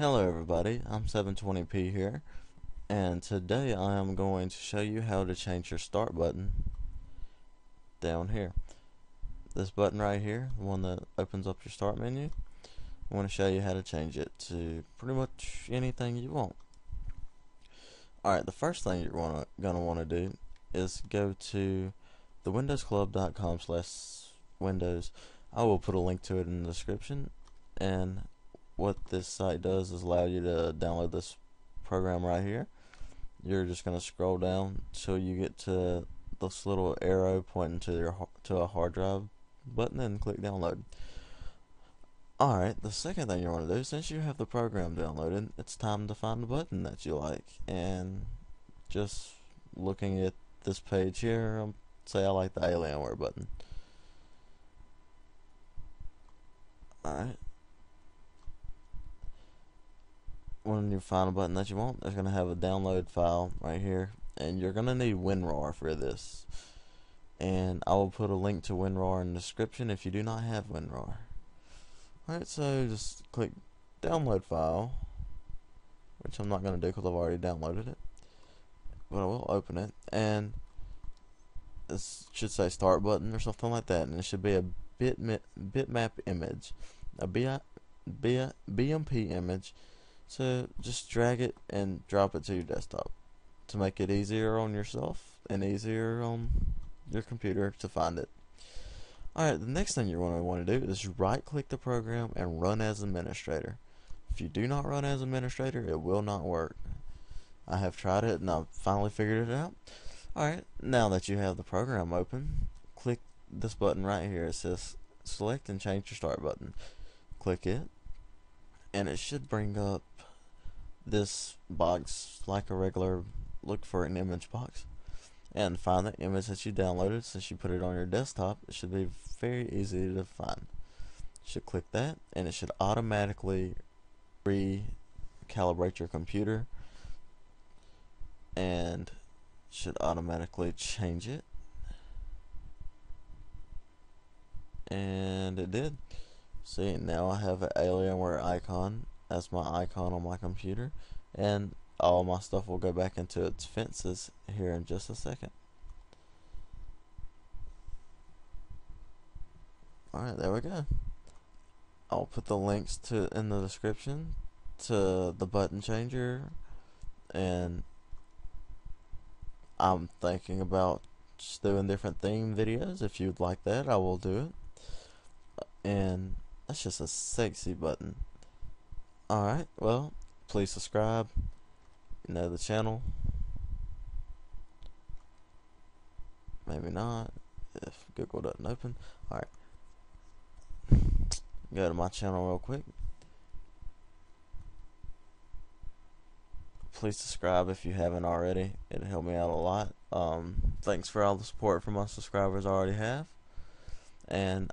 Hello everybody, I'm 720p here, and today I am going to show you how to change your start button down here. This button right here, the one that opens up your start menu, I want to show you how to change it to pretty much anything you want. Alright, the first thing you're going to want to do is go to the windowsclub.com/windows. I will put a link to it in the description, and what this site does is allow you to download this program right here. You're just going to scroll down till you get to this little arrow pointing to a hard drive button and click download. Alright, the second thing you want to do, since you have the program downloaded, it's time to find a button that you like. And just looking at this page here, I'll say I like the Alienware button. Alright. When you find a button that you want, it's going to have a download file right here, and you're going to need WinRAR for this, and I will put a link to WinRAR in the description if you do not have WinRAR. Alright, so just click download file, which I'm not going to do because I've already downloaded it, but I will open it, and it should say start button or something like that, and it should be a bitmap image, a BMP image. So just drag it and drop it to your desktop to make it easier on yourself and easier on your computer to find it. Alright, the next thing you're going to want to do is right click the program and run as administrator. If you do not run as administrator, it will not work. I have tried it and I've finally figured it out. Alright, now that you have the program open, click this button right here. It says select and change your start button. Click it, and it should bring up this box like a regular look for an image box, and find the image that you downloaded. Since you put it on your desktop, it should be very easy to find. You should click that, and it should automatically recalibrate your computer and should automatically change it, and it did. See, now I have an Alienware icon as my icon on my computer, and all my stuff will go back into its fences here in just a second. Alright, there we go. I'll put the links in the description to the button changer, and I'm thinking about just doing different theme videos. If you'd like that, I will do it. And that's just a sexy button. Alright, well, please subscribe, you know the channel, maybe not, if Google doesn't open. Alright, go to my channel real quick, please subscribe if you haven't already, it helped me out a lot. Thanks for all the support for my subscribers I already have, and